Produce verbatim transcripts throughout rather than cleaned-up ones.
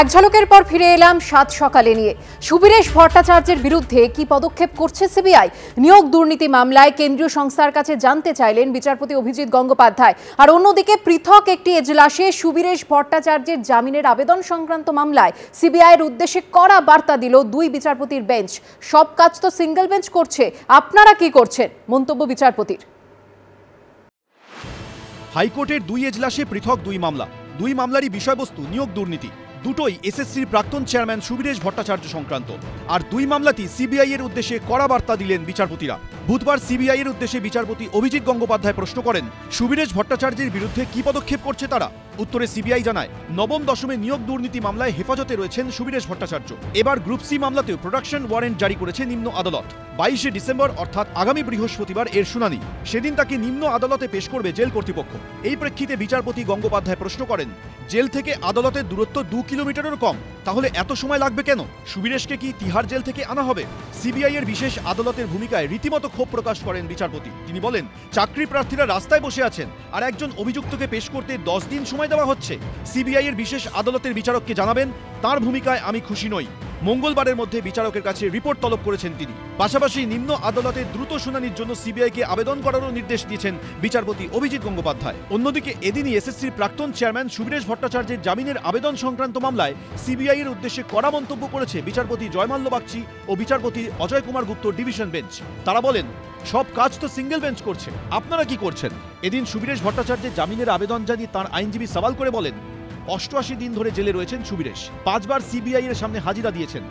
एक झलकेर पर फिरे एलाम सात सकाले निये सुबीरेश भट्टाचार्येर बिरुद्धे की पदक्षेप करछे सी बी आई नियोग दुर्नीति मामलाय केंद्रीय संस्थार काछे जानते चाइलेन विचारपति अभिजित गंगोपाध्याय और अन्यदिके पृथक एकटी एजलासे सुबीरेश भट्टाचार्येर जामिनेर आवेदन संक्रांत मामलाय सीबीआईर उद्देश्ये कड़ा बार्ता दिल दुई विचारपतिर बेंच। सब काज तो सिंगल बेंच करछे, आपनारा कि करछेन? मंतब्य विचारपतिर। हाईकोर्टेर दुई एजलासे पृथक दुई मामला, दुई मामलारই বিষয়বস্তু নিয়োগ দুর্নীতি। দুটোই এসএসসির প্রাক্তন চেয়ারম্যান সুবীরেশ ভট্টাচার্য সংক্রান্ত। আর দুই মামলাতেই সিবিআই এর উদ্দেশ্যে কড়া বার্তা দিলেন বিচারপতিরা। বুধবার সিবিআই এর উদ্দেশ্যে বিচারপতি অভিজিৎ গঙ্গোপাধ্যায় প্রশ্ন করেন, সুবীরেশ ভট্টাচার্যের বিরুদ্ধে কি পদক্ষেপ করছে তারা? উত্তরে সিবিআই জানায়, নবম দশমে নিয়োগ দুর্নীতি মামলায় হেফাজতে রয়েছেন সুবীরেশ ভট্টাচার্য। এবার গ্রুপ সি মামলাতেও প্রোডাকশন ওয়ারেন্ট জারি করেছে নিম্ন আদালত। বাইশে ডিসেম্বর অর্থাৎ আগামী বৃহস্পতিবার এর শুনানি, সেদিন তাকে নিম্ন আদালতে পেশ করবে জেল কর্তৃপক্ষ। এই প্রেক্ষিতে বিচারপতি গঙ্গোপাধ্যায় প্রশ্ন করেন, জেল থেকে আদালতের দূরত্ব দু কিলোমিটারেরও কম, তাহলে এত সময় লাগবে কেন? সুবীরেশকে কি তিহার জেল থেকে আনা হবে? সিবিআই এর বিশেষ আদালতের ভূমিকায় রীতিমতো ক্ষোভ প্রকাশ করেন বিচারপতি। তিনি বলেন, চাকরি প্রার্থীরা রাস্তায় বসে আছেন আর একজন অভিযুক্তকে পেশ করতে দশ দিন সময় দেওয়া হচ্ছে। সিবিআই এর বিশেষ আদালতের বিচারককে জানাবেন, তার ভূমিকায় আমি খুশি নই। মঙ্গলবারের মধ্যে বিচারকের কাছে রিপোর্ট তলব করেছেন তিনি। পাশাপাশি নিম্ন আদালতে দ্রুত শুনানির জন্য সিবিআইকে আবেদন করারও নির্দেশ দিয়েছেন বিচারপতি অভিজিৎ গঙ্গোপাধ্যায়। অন্যদিকে এদিনই এসএসসির প্রাক্তন চেয়ারম্যান সুবীরেশ ভট্টাচার্যের জামিনের আবেদন সংক্রান্ত মামলায় সিবিআই এর উদ্দেশ্যে কড়া মন্তব্য করেছে বিচারপতি জয়মাল্য বাগচি ও বিচারপতি অজয় কুমার গুপ্ত ডিভিশন বেঞ্চ। তারা বলেন, সব কাজ তো সিঙ্গেল বেঞ্চ করছে, আপনারা কি করছেন? এদিন সুবীরেশ ভট্টাচার্যের জামিনের আবেদন জানিয়ে তাঁর আইনজীবী সওয়াল করে বলেন, अठासी दिन धरे जेले रयेछेन सुबीरेश, पाँच बार सीबीआई एर सामने हाजिरा दियेछेन,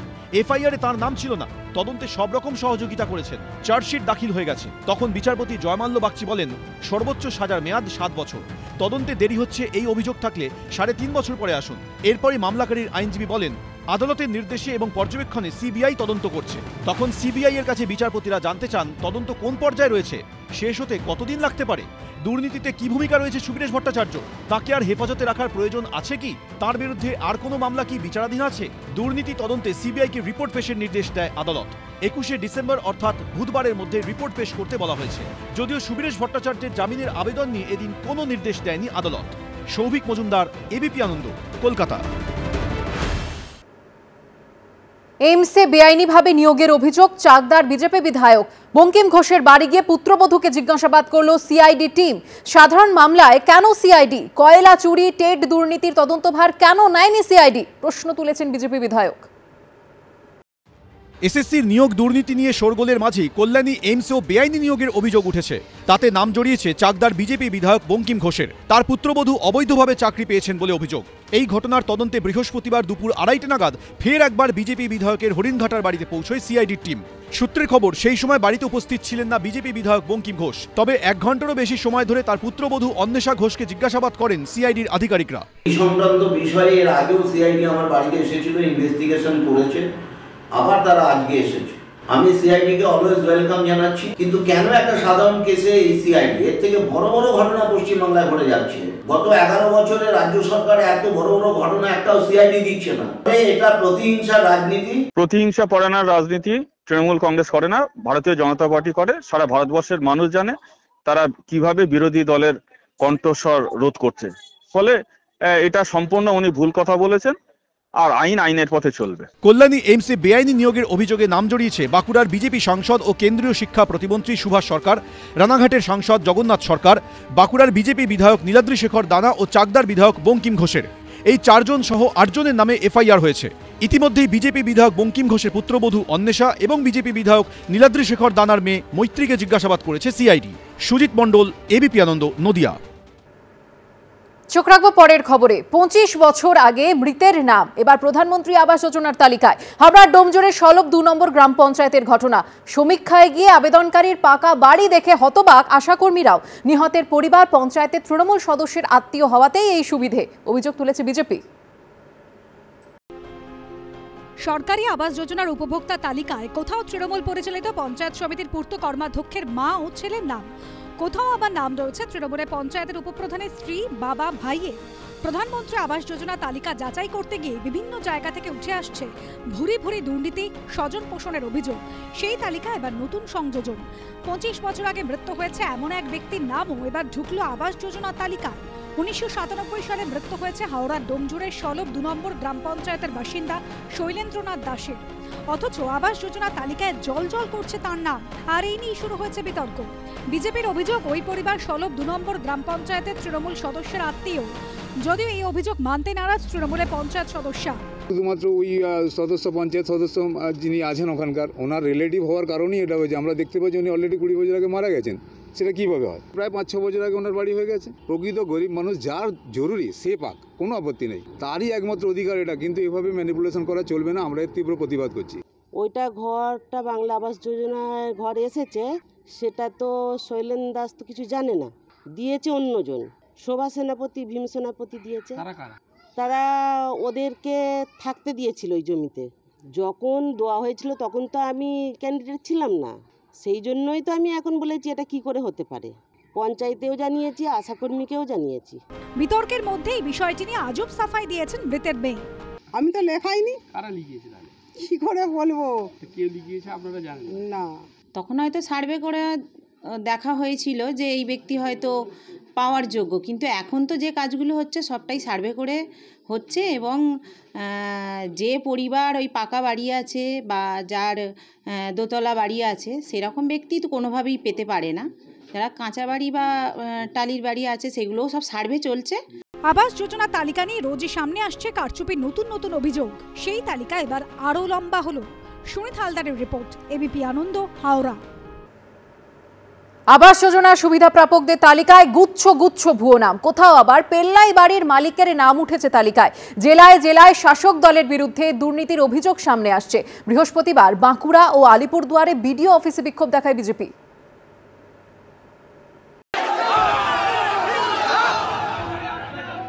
एफआईआर ए तार नाम छिलो ना, तदन्ते सब रकम सहयोगिता करेछेन, चार्जशीट दाखिल हये गेछे। तखन विचारपति जयमाल्य बागची बोलेन, सर्वोच्च सजार मेयाद सात बछर, तदन्ते देरी हच्छे, एई अभियोग थाकले साढ़े तीन बछर परे आसुन। एरपरई मामलाकारीर आईनजीवी बोलेन, আদালতের নির্দেশে এবং পর্যবেক্ষণে সিবিআই তদন্ত করছে। তখন সিবিআই এর কাছে বিচারপতিরা জানতে চান, তদন্ত কোন পর্যায়ে রয়েছে, শেষ হতে কতদিন লাগতে পারে, দুর্নীতিতে কি ভূমিকা রয়েছে সুবীরেশ ভট্টাচার্য, তাকে আর হেফাজতে রাখার প্রয়োজন আছে কি, তার বিরুদ্ধে আর কোনো মামলা কি বিচারাধীন আছে। দুর্নীতি তদন্তে সিবিআইকে রিপোর্ট পেশের নির্দেশ দেয় আদালত। একুশে ডিসেম্বর অর্থাৎ বুধবারের মধ্যে রিপোর্ট পেশ করতে বলা হয়েছে। যদিও সুবীরেশ ভট্টাচার্যের জামিনের আবেদন নিয়ে এদিন কোনো নির্দেশ দেয়নি আদালত। সৌভিক মজুমদার, এবিপি আনন্দ, কলকাতা। एम्से बेआईनी भावे नियोगের অভিযোগ চাকদার বিজেপি বিধায়ক बंकिम घोषের বাড়ি গিয়ে পুত্রবধূকে জিজ্ঞাসাবাদ করলো सी आई डी टीम। সাধারণ মামলায় কেন सी आई डी? কয়লা চুরি, টেট দুর্নীতির তদন্তভার কেন নেয়নি सी आई डी? প্রশ্ন তুলেছেন বিজেপি বিধায়ক। এসএসসির নিয়োগ দুর্নীতি নিয়ে শোরগোলের মাঝেই কল্যাণী এইমসেও বেআইনি নিয়োগের অভিযোগ উঠেছে। তাতে নাম জড়িয়েছে চাকদার বিজেপি বিধায়ক বঙ্কিম ঘোষের। তার পুত্রবধূ অবৈধভাবে চাকরি পেয়েছেন বলে অভিযোগ। এই ঘটনার তদন্তে বৃহস্পতিবার দুপুর আড়াইটে নাগাদ ফের একবার বিজেপি বিধায়কের হরিণঘাটার বাড়িতে পৌঁছয় সিআইডির টিম। সূত্রের খবর, সেই সময় বাড়িতে উপস্থিত ছিলেন না বিজেপি বিধায়ক বঙ্কিম ঘোষ। তবে এক ঘন্টারও বেশি সময় ধরে তার পুত্রবধূ অন্বেষা ঘোষকে জিজ্ঞাসাবাদ করেন সিআইডির আধিকারিকরা। এই সংক্রান্ত বিষয়ে এর আগেও সিআইডি আমার বাড়িতে এসেছিল, ইনভেস্টিগেশন করেছে। আবার তারা আজকে এসেছে। আমি সিআইডিকে অলওয়েজ ওয়েলকাম জানাচ্ছি, কিন্তু কেন একটা সাধারণ কেসে এই সিআইডি? এর থেকে বড় বড় ঘটনা পশ্চিমবাংলায় ঘটে যাচ্ছে। গত এগারো বছরে রাজ্য সরকার এত বড় বড় ঘটনা একটাও সিআইডি দিচ্ছে না। এটা প্রতিহিংসা রাজনীতি। প্রতিহিংসা পরায়ণের রাজনীতি তৃণমূল কংগ্রেস করে না, ভারতীয় জনতা পার্টি করে। সারা ভারতবর্ষের মানুষ জানে তারা কিভাবে বিরোধী দলের কণ্ঠস্বর রোধ করছে। ফলে এটা সম্পূর্ণ উনি ভুল কথা বলেছেন। আর আইন আইনের পথে চলবে। কল্যাণী এইমসে বেআইনি নিয়োগের অভিযোগে নাম জড়িয়েছে বাঁকুড়ার বিজেপি সাংসদ ও কেন্দ্রীয় শিক্ষা প্রতিমন্ত্রী সুভাষ সরকার, রানাঘাটের সাংসদ জগন্নাথ সরকার, বাঁকুড়ার বিজেপি বিধায়ক নীলাদ্রি শেখর দানা ও চাকদার বিধায়ক বঙ্কিম ঘোষের। এই চারজন সহ আটজনের নামে এফআইআর হয়েছে। ইতিমধ্যেই বিজেপি বিধায়ক বঙ্কিম ঘোষের পুত্রবধূ অন্বেষা এবং বিজেপি বিধায়ক নীলাদ্রি শেখর দানার মেয়ে মৈত্রীকে জিজ্ঞাসাবাদ করেছে সিআইডি। সুজিত মন্ডল, এবিপি আনন্দ, নদিয়া। চোখ রাখবো পরের খবরে। পঁচিশ বছর আগে মৃতের নাম এবার প্রধানমন্ত্রী আবাস যোজনার তালিকায়। হাবড়ার ডোমজোরের সলব দু নম্বর গ্রাম পঞ্চায়েতের ঘটনা। সমীক্ষায় গিয়ে আবেদনকারীর পাকা বাড়ি দেখে হতবাক আশাকর্মীরাও। নিহতের পরিবার পঞ্চায়েতের তৃণমূল সদস্যের আত্মীয় হওয়াতেই এই সুবিধে, অভিযোগ তুলেছে বিজেপি। সরকারি আবাস যোজনার উপভোক্তা তালিকায় কোথাও তৃণমূল পরিচালিত পঞ্চায়েত সমিতির পূর্ত কর্মাধ্যক্ষের মা ও ছেলের নাম, কোথাও আবার নাম রয়েছে তৃণমূলের পঞ্চায়েতের উপপ্রধানের স্ত্রী, বাবা, ভাইয়ের। প্রধানমন্ত্রী আবাস যোজনা তালিকা যাচাই করতে গিয়ে বিভিন্ন জায়গা থেকে উঠে আসছে ভুরি ভুরি দুর্নীতি, স্বজন পোষণের অভিযোগ। সেই তালিকা এবার নতুন সংযোজন। পঁচিশ বছর আগে মৃত্যু হয়েছে এমন এক ব্যক্তির নামও এবার ঢুকলো আবাস যোজনা তালিকা। उन्नीसशो सतानब्बई साले मृत्यु हुए हावड़ा डोमजुड़े सलभ दो नम्बर ग्राम पंचायतर बासिंदा शैलेंद्रनाथ दासेर। অথচ আবাস যোজনা তালিকায় জলজল করছে তার নাম, আর এই নিয়ে শুরু হয়েছে বিতর্ক। বিজেপির অভিযোগ ওই পরিবার সলব দুই নম্বর গ্রাম পঞ্চায়েতের তৃণমূল সদস্যের আত্মীয়। যদিও এই অভিযোগ মানতে নারাজ তৃণমূলের পঞ্চায়েত সদস্য। শুধুমাত্র ওই সদস্য পঞ্চায়েত সদস্য যিনি আছেন ওখানকার, ওনার রিলেটিভ হওয়ার কারণেই এটা হয়েছে। আমরা দেখতে পাই যে উনি অলরেডি কুড়ি বছর আগে মারা গেছেন। সেটা কীভাবে হয়? প্রায় পাঁচ ছ বছর আগে ওনার বাড়ি হয়ে গেছে। প্রকৃত গরিব মানুষ যার জরুরি সে পাক, কোনো আপত্তি নেই, তারই একমাত্র অধিকার এটা। কিন্তু এভাবে ম্যানিপুলেশন করা চলবে না, আমরা এর তীব্র প্রতিবাদ করছি। ওইটা ঘরটা বাংলা আবাস যোজনায় ঘর এসেছে, সেটা তো শৈলেন দাস তো কিছু জানে না, দিয়েছে অন্যজন, শোভা সেনাপতি, ভীম সেনাপতি দিয়েছে। তারা ওদেরকে থাকতে দিয়েছিল ওই জমিতে। যখন দেওয়া হয়েছিল তখন তো আমি ক্যান্ডিডেট ছিলাম না, সেই জন্যই তো আমি এখন বলেছি এটা কি করে হতে পারে। পঞ্চায়েতেও জানিয়েছি, আশাকর্মীকেও জানিয়েছি। বিতর্কের মধ্যেই বিষয়টি নিয়ে আজব সাফাই দিয়েছেন বৃতের বেই। আমি তো লেখাইনি, কারা লিখিয়েছে তাহলে কি করে বলবো, কে লিখিয়েছে আপনারা জানেন না। তখন হয়তো সার্ভে করে দেখা হয়েছিল যে এই ব্যক্তি হয়তো পাওয়ার যোগ্য, কিন্তু এখন তো যে কাজগুলো হচ্ছে সবটাই সার্ভে করে হচ্ছে। এবং যে পরিবার ওই পাকা বাড়ি আছে বা যার দোতলা বাড়ি আছে সেরকম ব্যক্তি তো কোনোভাবেই পেতে পারে না। যারা কাঁচা বাড়ি বা টালির বাড়ি আছে সেগুলোও সব সার্ভে চলছে। আবাস যোজনা তালিকা নিয়ে রোজই সামনে আসছে কারচুপির নতুন নতুন অভিযোগ। সেই তালিকা এবার আরও লম্বা হলো। সুনীত হালদারের রিপোর্ট, এবিপি আনন্দ, হাওড়া। আবাস যোজনা সুবিধা প্রাপকদের তালিকায় গুচ্ছ গুচ্ছ ভুয়ো নাম। কোথাও আবার পেল্লাই বাড়ির মালিকের নাম উঠেছে তালিকায়। জেলায় জেলায় শাসক দলের বিরুদ্ধে দুর্নীতির অভিযোগ সামনে আসছে। বৃহস্পতিবার বাঁকুড়া ও আলিপুরদুয়ারে বিডিও অফিসে বিক্ষোভ দেখায় বিজেপি।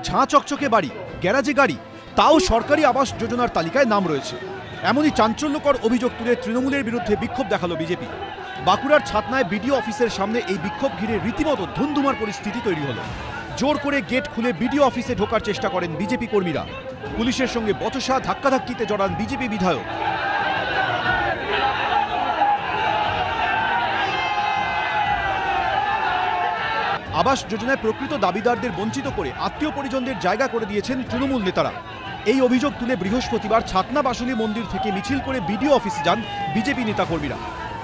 ছাঁ চকচকে বাড়ি, গ্যারাজে গাড়ি, তাও সরকারি আবাস যোজনার তালিকায় নাম রয়েছে। এমনই চাঞ্চল্যকর অভিযোগ তুলে তৃণমূলের বিরুদ্ধে বিক্ষোভ দেখালো বিজেপি। বাঁকুড়ার ছাতনায় বিডিও অফিসের সামনে এই বিক্ষোভ ঘিরে রীতিমতো ধুমধুমার পরিস্থিতি তৈরি হলো। জোর করে গেট খুলে বিডিও অফিসে ঢোকার চেষ্টা করেন বিজেপি কর্মীরা। পুলিশের সঙ্গে বচসা, ধাক্কাধাক্কিতে জড়ান বিজেপি বিধায়ক। আবাস যোজনায় প্রকৃত দাবিদারদের বঞ্চিত করে আত্মীয় পরিজনদের জায়গা করে দিয়েছেন তৃণমূল নেতারা। এই অভিযোগ তুলে বৃহস্পতিবার ছাতনা বাসলী মন্দির থেকে মিছিল করে বিডিও অফিসে যান বিজেপি নেতাকর্মীরা।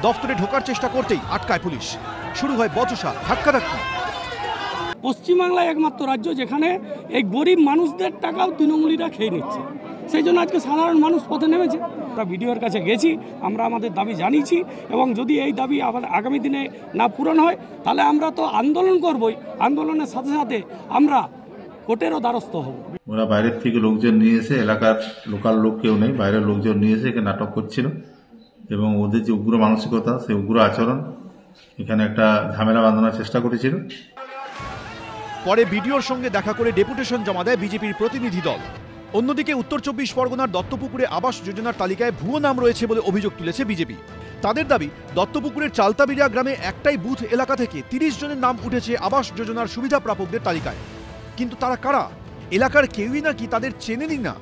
দপ্তরে ঢোকার চেষ্টা করতেই আটকায় পুলিশ, শুরু হয় বচসা, ধাক্কাধাক্কি। পশ্চিমবাংলায় একমাত্র রাজ্য যেখানে এই গরিব মানুষদের টাকাও তৃণমূলীরা খেয়ে নিচ্ছে। সেই জন্য আজকে সাধারণ মানুষ পথে নেমেছে। আমরা বিডিওর কাছে গেছি, আমরা আমাদের দাবি জানিয়েছি, এবং যদি এই দাবি আবার আগামী দিনে না পূরণ হয় তাহলে আমরা তো আন্দোলন করবই। আন্দোলনের সাথে সাথে আমরা কোর্টেরও দ্বারস্থ হব। ওরা বাইরের থেকে লোকজন নিয়ে এসে, এলাকার লোকাল লোক কেউ নেই, বাইরের লোকজন নিয়ে এসে একে নাটক করছিল। এবং ওদের যে উগ্র মানসিকতা, সেই উগ্র আচরণ, এখানে একটা ঝামেলা বাঁধানোর চেষ্টা করেছিল। পরে বিডিওর সঙ্গে দেখা করে ডেপুটেশন জমা দেয় বিজেপির প্রতিনিধি দল। অন্যদিকে উত্তর চব্বিশ পরগনার দত্তপুকুরে আবাস যোজনার তালিকায় ভুয়ো নাম রয়েছে বলে অভিযোগ তুলেছে বিজেপি। তাদের দাবি, দত্তপুকুরের চালতাবিড়িয়া গ্রামে একটাই বুথ এলাকা থেকে তিরিশ জনের নাম উঠেছে আবাস যোজনার সুবিধা প্রাপকদের তালিকায়। কিন্তু তারা কারা? এলাকার কেউই নাকি তাদের চেনেনি না।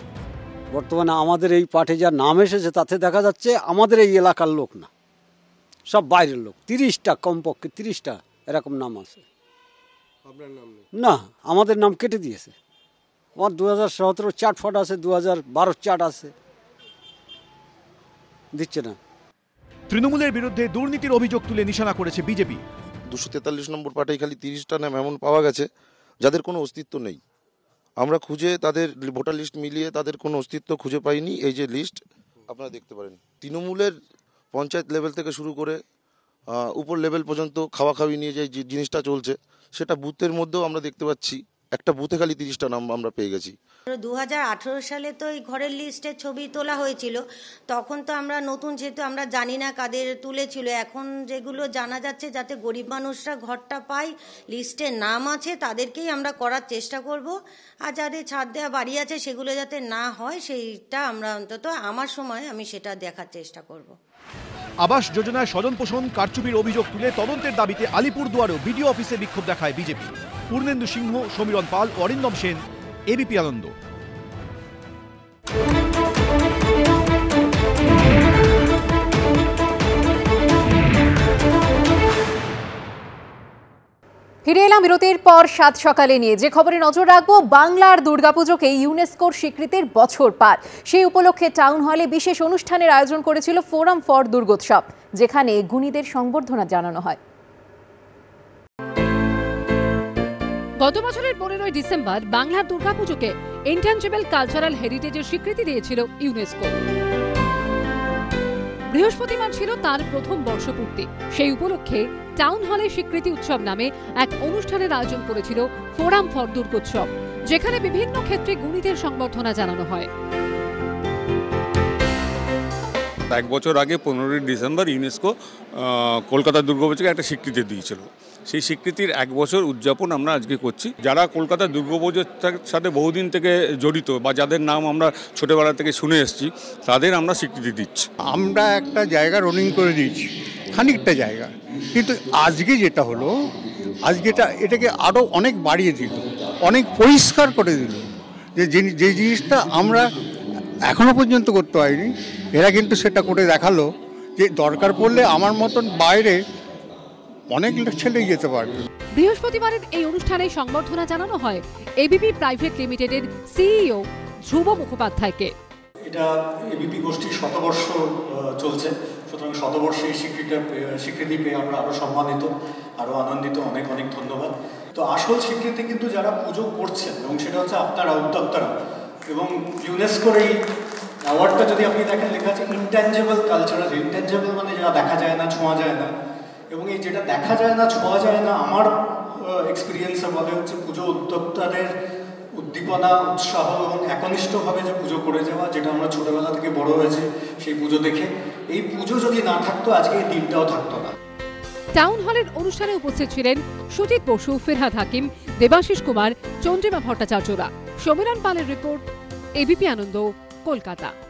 বর্তমানে আমাদের এই পাঠে যার নাম এসেছে তাতে দেখা যাচ্ছে আমাদের এই এলাকার লোক না, সব বাইরের লোক। তিরিশটা, কমপক্ষে তিরিশটা এরকম নাম আছে। আপনার নাম না, আমাদের নাম কেটে দিয়েছে। আমার দু হাজার সতেরো চার্ট ফট আছে, দু হাজার বারো চার্ট আছে, দিচ্ছে না। তৃণমূলের বিরুদ্ধে দুর্নীতির অভিযোগ তুলে নিশানা করেছে বিজেপি। দুশো তেতাল্লিশ নম্বর পাঠে খালি তিরিশটা নাম এমন পাওয়া গেছে যাদের কোনো অস্তিত্ব নেই। আমরা খুঁজে তাদের ভোটার লিস্ট মিলিয়ে তাদের কোনো অস্তিত্ব খুঁজে পাইনি। এই যে লিস্ট আপনারা দেখতে পারেন, তৃণমূলের পঞ্চায়েত লেভেল থেকে শুরু করে উপর লেভেল পর্যন্ত খাওয়া খাওয়ি নিয়ে যে জিনিসটা চলছে, সেটা বুথের মধ্যেও আমরা দেখতে পাচ্ছি। একটা বুথে খালি তিরিশটা নাম আমরা পেয়ে গেছি। দু হাজার আঠেরো সালে তো এই ঘরের লিস্টের ছবি তোলা হয়েছিল, তখন তো আমরা নতুন, যেহেতু আমরা জানি না কাদের তুলেছিল। এখন যেগুলো জানা যাচ্ছে, যাতে গরিব মানুষরা ঘরটা পায়, লিস্টের নাম আছে তাদেরকেই আমরা করার চেষ্টা করব। আর যাদের ছাদ দেওয়া বাড়ি আছে সেগুলো যাতে না হয়, সেইটা আমরা অন্তত আমার সময় আমি সেটা দেখার চেষ্টা করব। আবাস যোজনায় স্বজন পোষণ, কারচুপির অভিযোগ তুলে তদন্তের দাবিতে আলিপুরদুয়ারেও বিডিও অফিসে বিক্ষোভ দেখায় বিজেপি। পূর্ণেন্দ্র সিংহ, সমিরণ পাল, অরিন্দম সেন, এবিপি আনন্দ। फिर एलाम बिरतिर पर सात सकाले निये जे खबरे नजर राखबो बांगलार दुर्गापुजोके यूनेस्कोर स्वीकृतिर बछर पार सेई उपलक्षे टाउन हले विशेष अनुष्ठानेर आयोजन करेछिलो फोराम फर दुर्गोत्सव जेखाने गुणीदेर संबर्धना जानानो हय। गत बछरेर पंद्रह डिसेम्बर बांगलार दुर्गापुजोके इंटेंजिबल कल्चरल हेरिटेजेर स्वीकृति दियेछिलो यूनेस्को। बृहस्पतिवार छिलो तार प्रथम वर्षपूर्ति सेई उपलक्षे टाउन हले स्वीकृति उत्सव नामे एक अनुष्ठानेर आयोजन करेछिलो फोराम फर दुर्गोत्सव जेखाने विभिन्न क्षेत्रे गुणीदेर संबर्धना जानानो हय। एक बछर आगे पंद्रह डिसेम्बर यूनेस्को कलकाता दुर्गापुजोके एकटा स्वीकृति दियेछिलो সেই স্বীকৃতির এক বছর উদযাপন আমরা আজকে করছি। যারা কলকাতা দুর্গাপুজোর সাথে বহুদিন থেকে জড়িত বা যাদের নাম আমরা ছোটবেলা থেকে শুনে এসেছি তাদের আমরা স্বীকৃতি দিচ্ছি। আমরা একটা জায়গা রনিং করে দিয়েছি খানিকটা জায়গা, কিন্তু আজকে যেটা হলো আজকেটা এটাকে আরও অনেক বাড়িয়ে দিল, অনেক পরিষ্কার করে দিল, যে যে জিনিসটা আমরা এখনও পর্যন্ত করতে পারিনি এরা কিন্তু সেটা করে দেখালো। যে দরকার পড়লে আমার মতন বাইরে बृहस्पतिवार अनुष्ठान संबर्धना जानानो हय एबीपी प्राइवेट लिमिटेडेर सीईओ ध्रुव मुखोपाध्याय के। এটা এবিপি গোষ্ঠীর শতবর্ষ চলছে, সুতরাং শতবর্ষে স্বীকৃতি স্বীকৃতি পেয়ে আমরা আরও সম্মানিত আরও আনন্দিত। অনেক অনেক ধন্যবাদ। তো আসল স্বীকৃতি কিন্তু যারা পুজো করছেন এবং সেটা হচ্ছে আপনারা উদ্যোক্তারা এবং ইউনেস্কোর এই অ্যাওয়ার্ডটা যদি আপনি দেখেন লেখা আছে ইনট্যাঞ্জেবল কালচারাল। ইনট্যাঞ্জেবল মানে যেটা দেখা যায় না, ছোঁয়া যায় না এবং এই যেটা দেখা যায় না ছোঁয়া যায় না আমার এক্সপিরিয়েন্সের মধ্যে হচ্ছে পুজো উদ্যোক্তাদের উদ্দীপনা উৎসাহ এবং একনিষ্ঠভাবে যে পুজো করে যাওয়া যেটা আমরা ছোটবেলা থেকে বড় হয়েছে সেই পুজো দেখে। এই পুজো যদি না থাকতো আজকে এই দিনটাও থাকতো না। টাউন হলের অনুষ্ঠানে উপস্থিত ছিলেন সুজিত বসু, ফিরহাদ হাকিম, দেবাশিস কুমার, চন্দ্রিমা ভট্টাচার্যরা। সমিরণ পালের রিপোর্ট, এবিপি আনন্দ, কলকাতা।